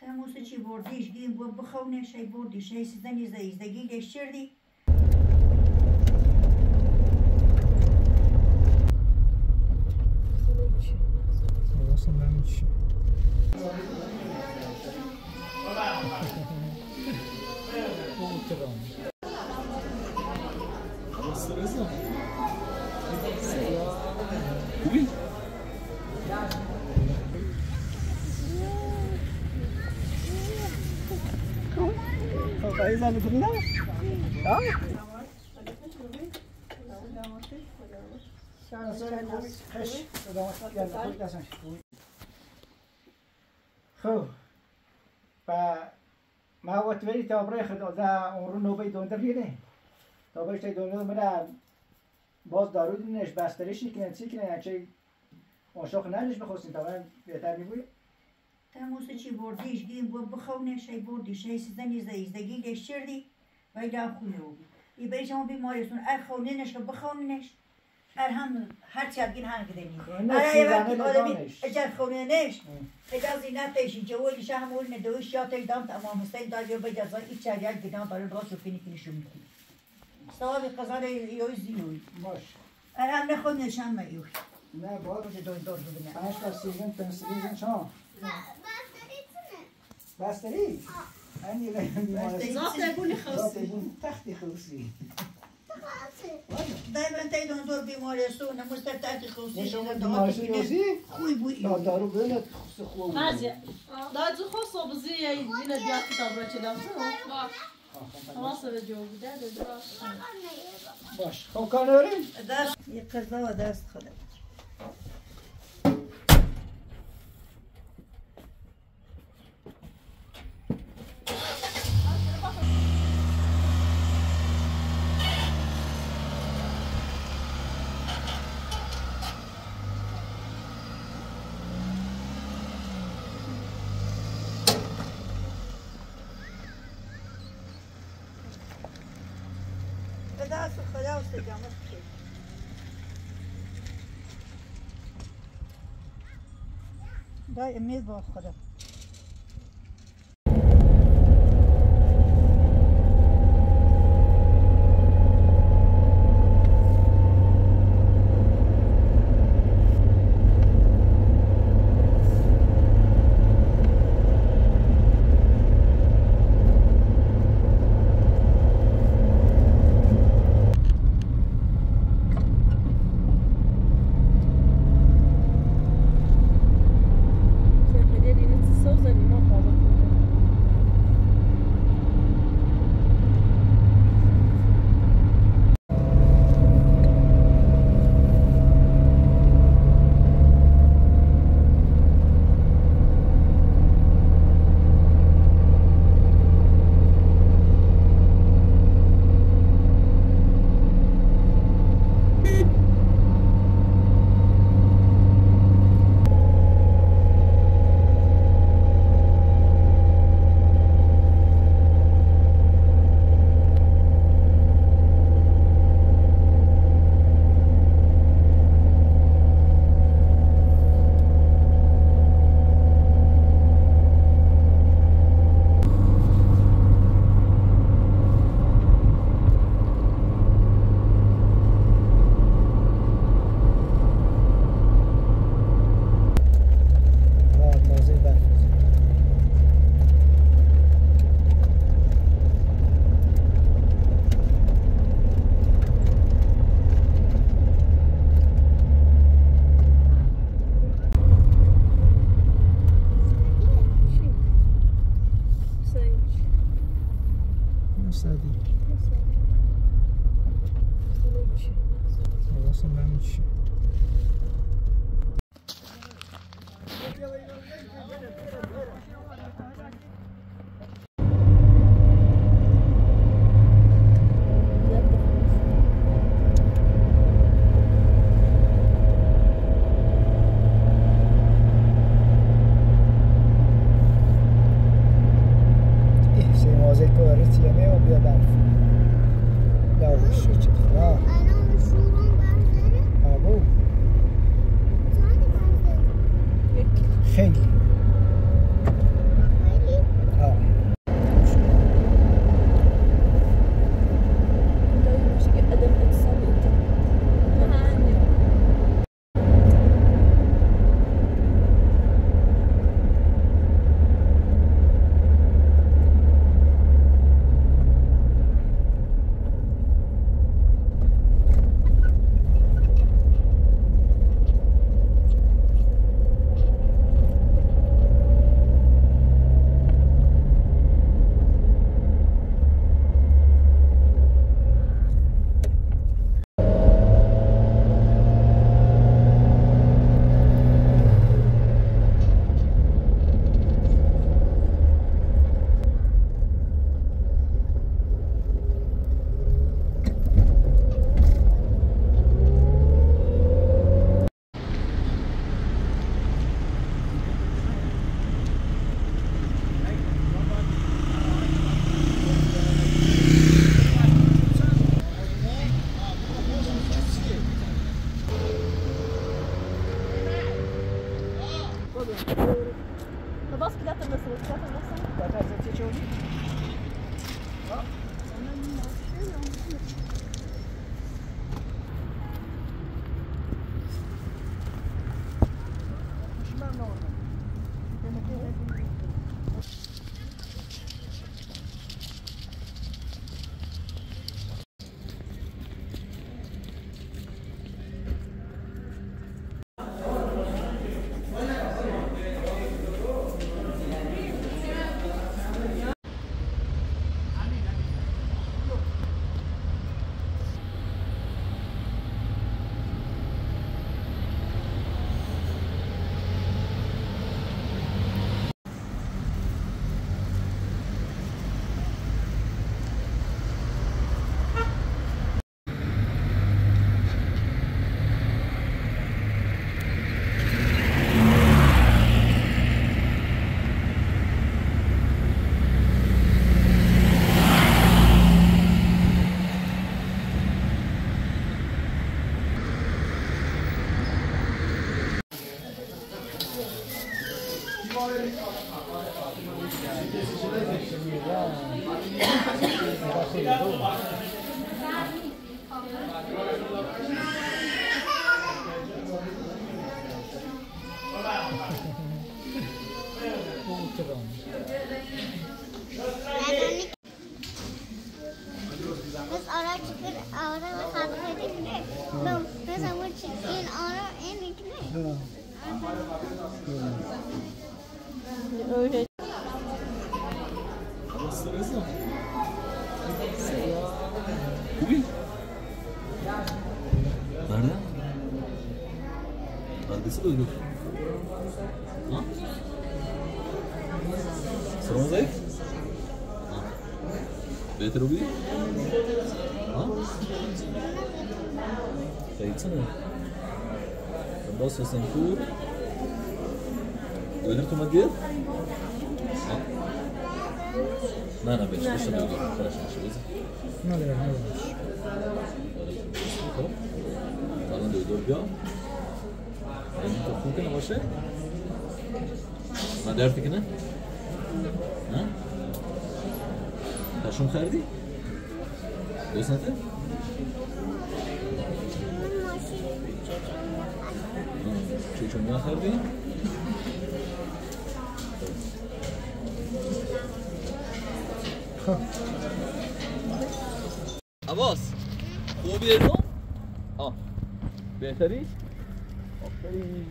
تموسه چی بردیش گیم با بخونه شی بردیش شی سیزدنی زیزدگی دشیردی. Oui. Fazla mı lan? Ha? خب و ما وقت ولی تابرای خدا ده اون رو نوبه دوندر بیره تابرش تای دوندر مده باز دارو دینش بسترش نکنن چی کنن اچه اون شاخ نرش بخواستیم تابرای بهتر میبوی تموسه چی بردیش گیم بود بخونش ای بردیش ای سیزدنی زیزدگی دشتردی وی دام خونه او بی ای بریش همون بیماریستون ار خوننش که بخوننش ار هم هر چی ادگین هنگ دنی ار ایوکی آدمی اجر خوننش اجازه نتیجی جویی شه همون ندویش یا تی دام تمام استن داری و بجازه ایچ چهار گدام تالو درست فینی کنیشون میکنی سوابی قصار یوزیوی باش ار هم نخوننش هم میوی نه باید چه دوندار بودن پنج تا سیزن پنسیزن چهام باستری؟ آنی رنگی ماست. زاویه بونی خواصی. تختی خواصی. دائما تیدون دور بیماری است. نموست تختی خواصی. نشون بیماری خواصی؟ خوی بودی. دارو بله خواص خوب. مازی. دادی خواص بزی یه دیگه دیاتی تابرچه داشت. خواص به جو بوده دراش. باش. خوکانوری؟ داشت. یک قضا و داشت خدا. Дай имей два входа. Thank you. воду. Но bas куда-то насыл, куда-то насыл. Какая затеча у них? Она не машина. Better will be? Huh? Sayıtsa ne? Bas olsun kur. Ölür tuma diye? Ha? Nana beş, beş tane ödüyor. Karışın şöyle. Ne diyor? Tamam. Falan da ödüyor ya. Benim topum kendi başı. Ne derdi ki ne? Ha? شون خریدی؟ دو سنته؟ چه چونگان خریدی؟ عباس خوبی ازم؟ آه بهتری؟ آفرین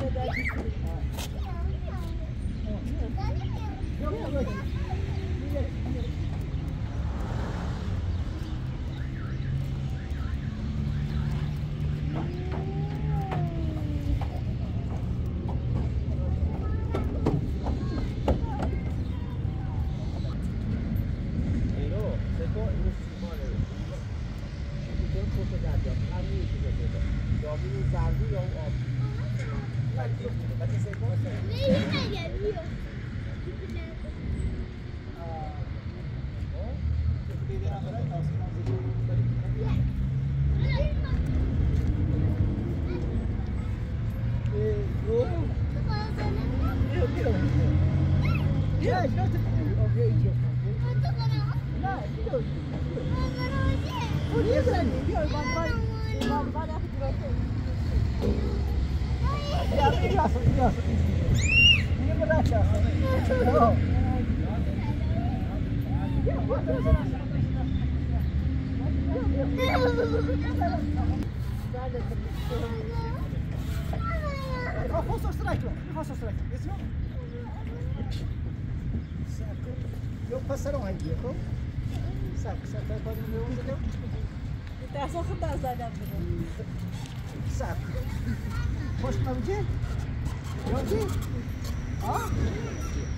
Ela Yok pasarım hangi yok? Sak benim yolumda ne oldu? Ders okulda zaten bu. Sak. Hoş namci? Namci? Ha?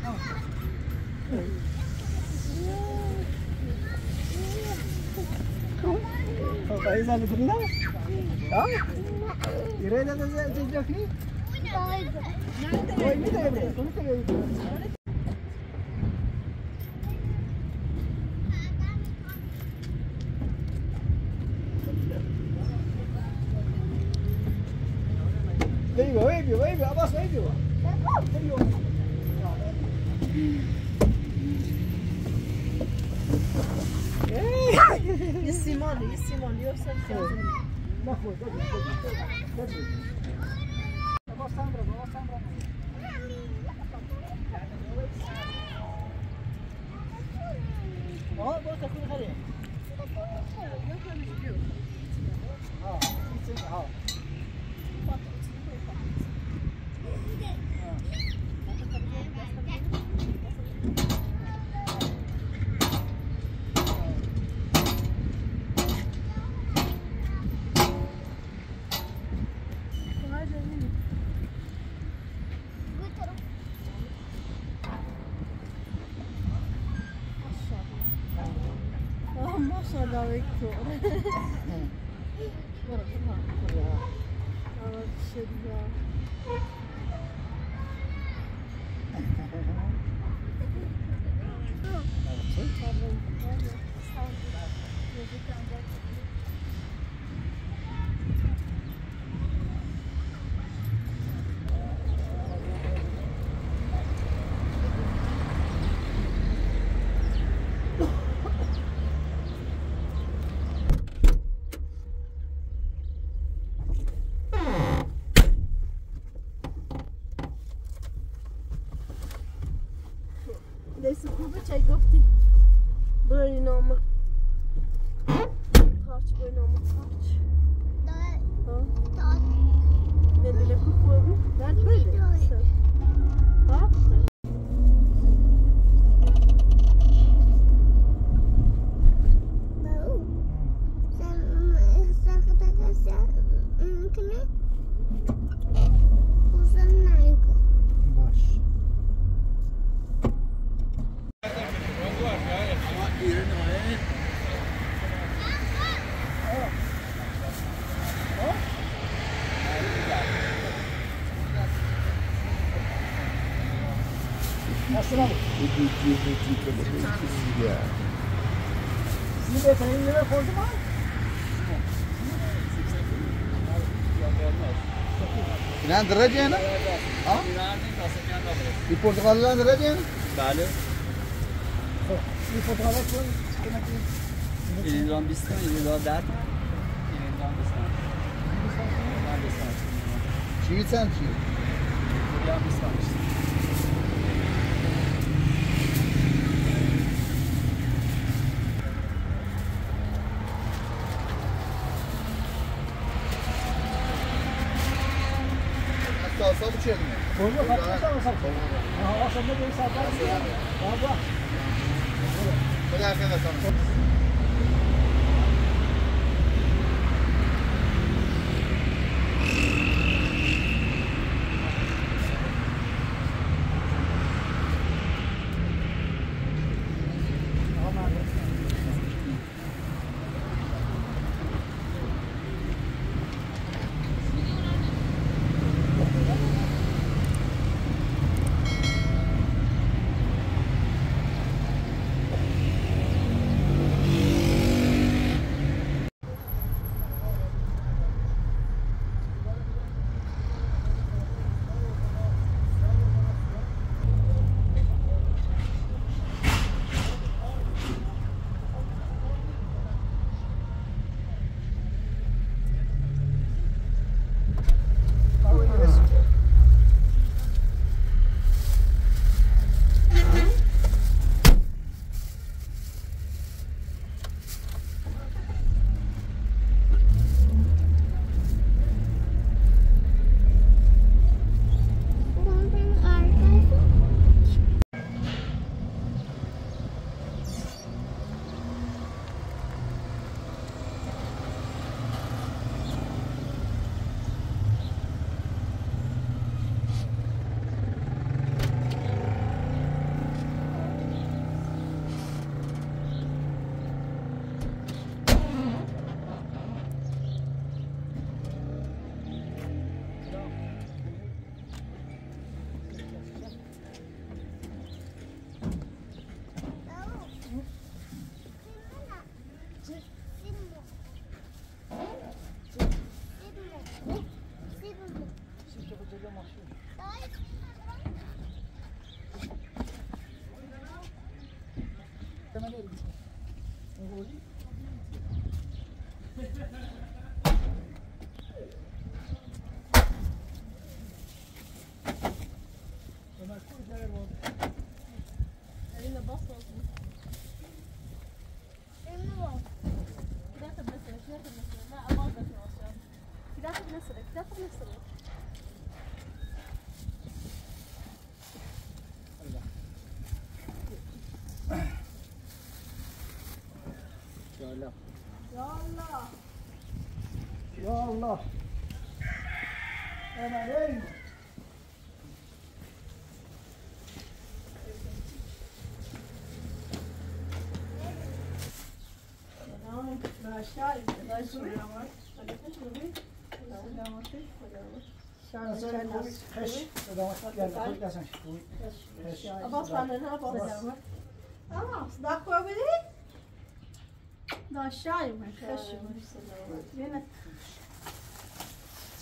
Ha. Kafayı zannettin mi? Ha? İreyde de zevcek mi? Nerede? Nerede? Nerede? Baby, Abbas, baby. There you go. Hey! Simon, you're so cute. No, Sandra. Oh, what's that? Desse cubo çay koptu. Böyle normal. Parça böyle normal parça. Daha. Ne böyle kubu? Nerede böyle? Ha? İnandıracağını? Ha? Bir portakallı inandıracağını? Bale. Bir portakallı inandıracağını? İlindran bistan, İlindran dert. İlindran bistan. Çiğit sen çiğit. İlindran bistan işte. Çelim. Koyma kaçta mı sakın? Ha aslında bir saat var. Baba. Böyle arkadaşlar. Ya Allah. Ya Allah. Amin. Daha aşağı yemek, kaşığı yemek.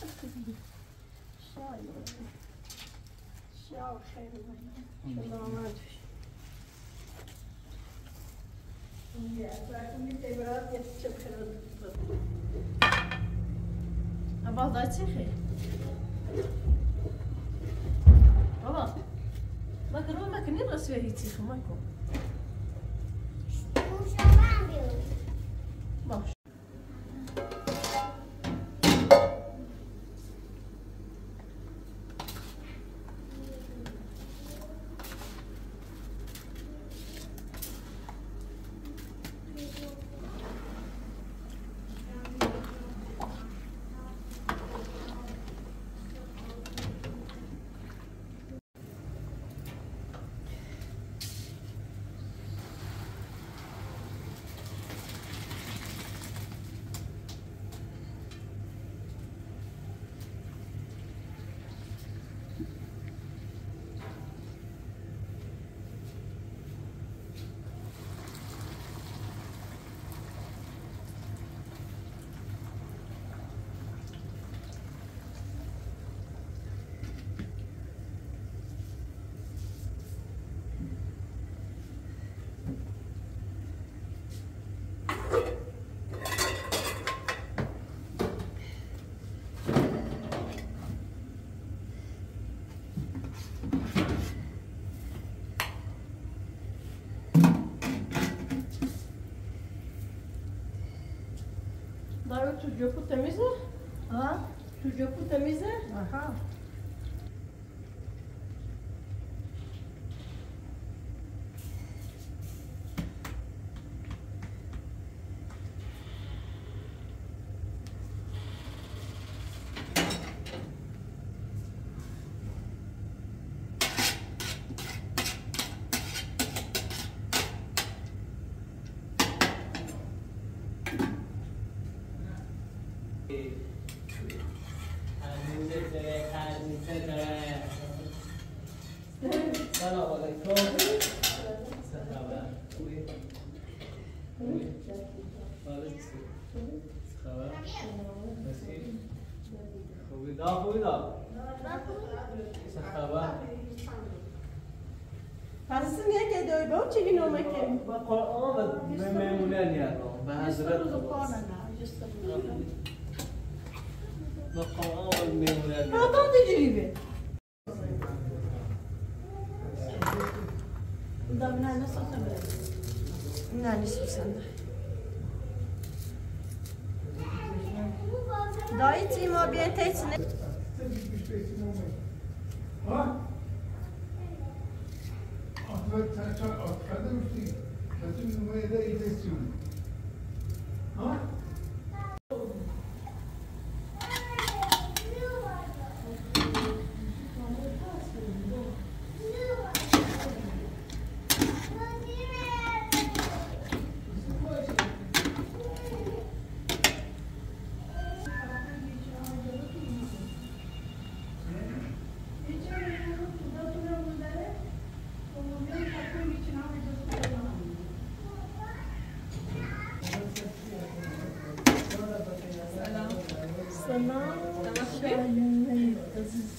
Çok iyi. Aşağı yemek. Aşağı yemek. Şuradan hadi. Ya, zaten bir de biraz yetişecek herhalde. Abaz da çekeyim. Abaz. Bakın o makine nasıl yetişecek Michael? Sucuklu temiz mi? Ha? Sucuklu temiz mi? Aha. Thank you.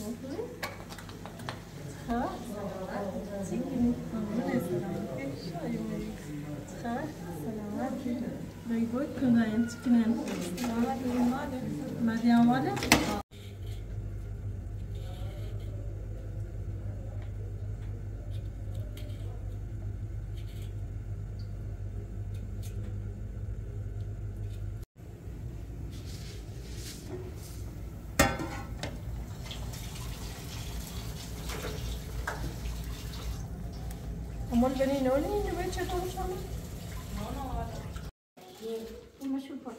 Selamat. Amor, veni não nem vai chegar no chão. Não, não. Vamos chupar.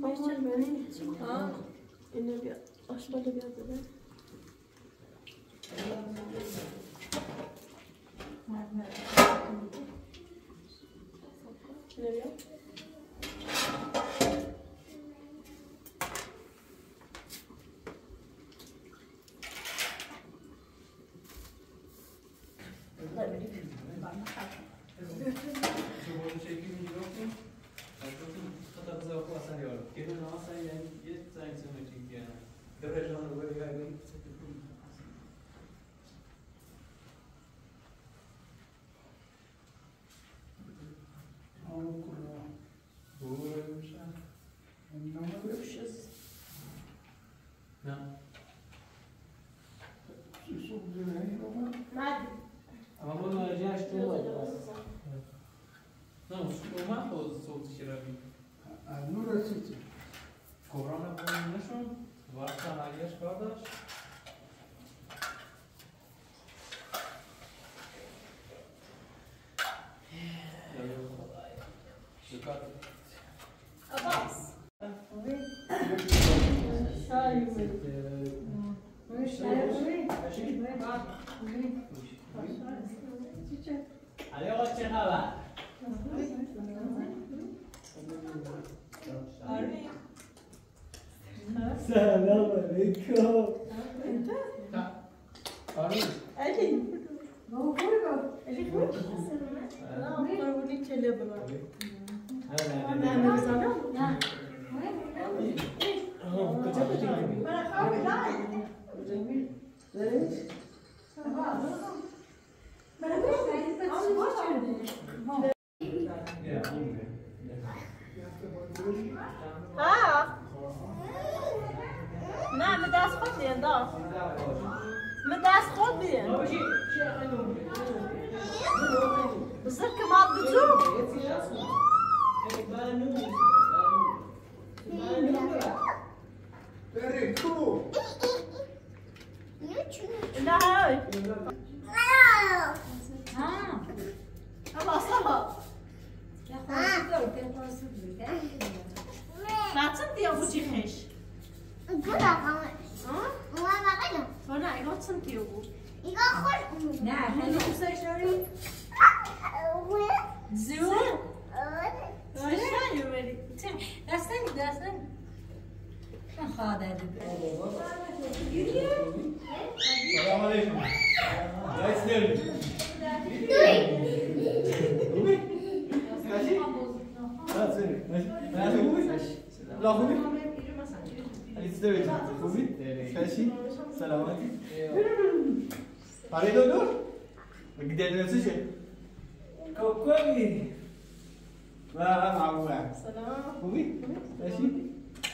Vai chegar veni. Ah, ele vai. Acho que ele vai fazer. Ele vai. Dayı. Ne?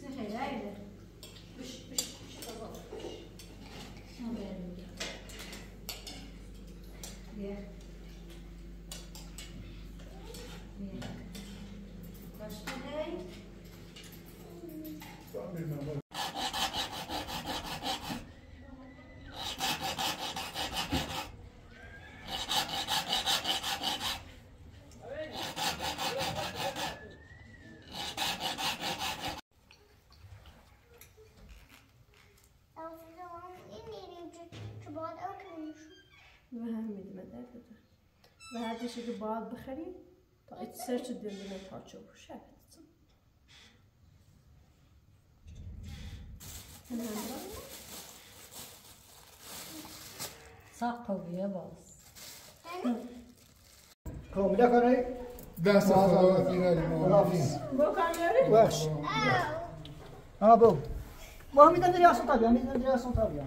Sen hayır. مهمی دمده بوده و هر دیشی که باید بخری تا ایت سر چه دلونه تا چه بوشه ساق قویه باز کامله کنه دست خدا رافیز بخش آبو ما میدم دری آسان تابیان میدم دری آسان تابیان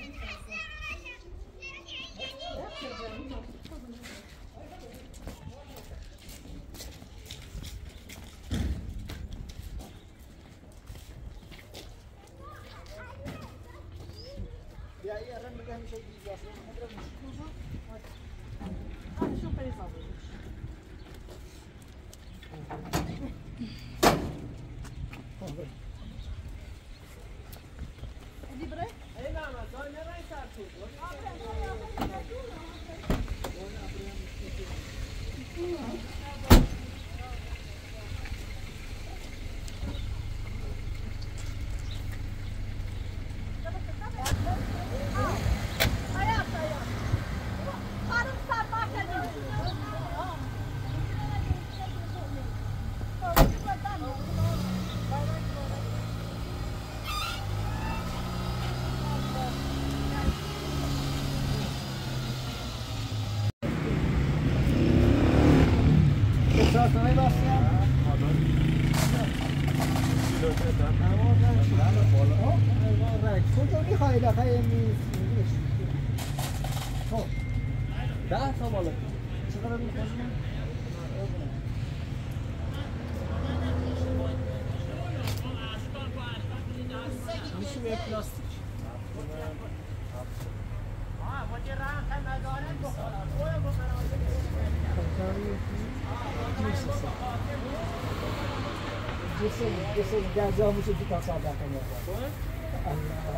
Gazı almışım bir kasa aldım. Allah'a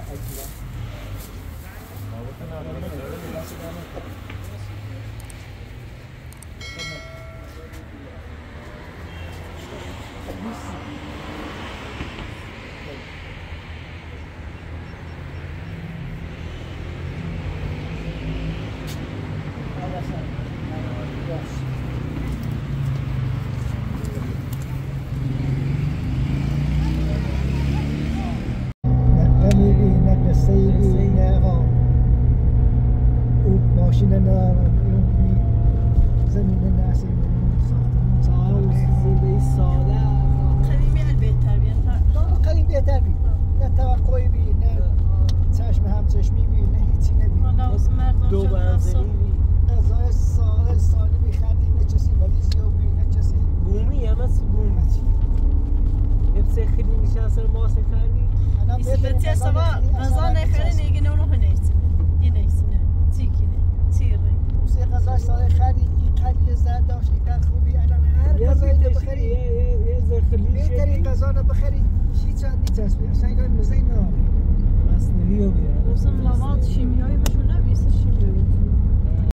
ekran. Sen görmezsen ne var? Aslında iyi oluyor. Olsun lavat, şimyoyu ve şu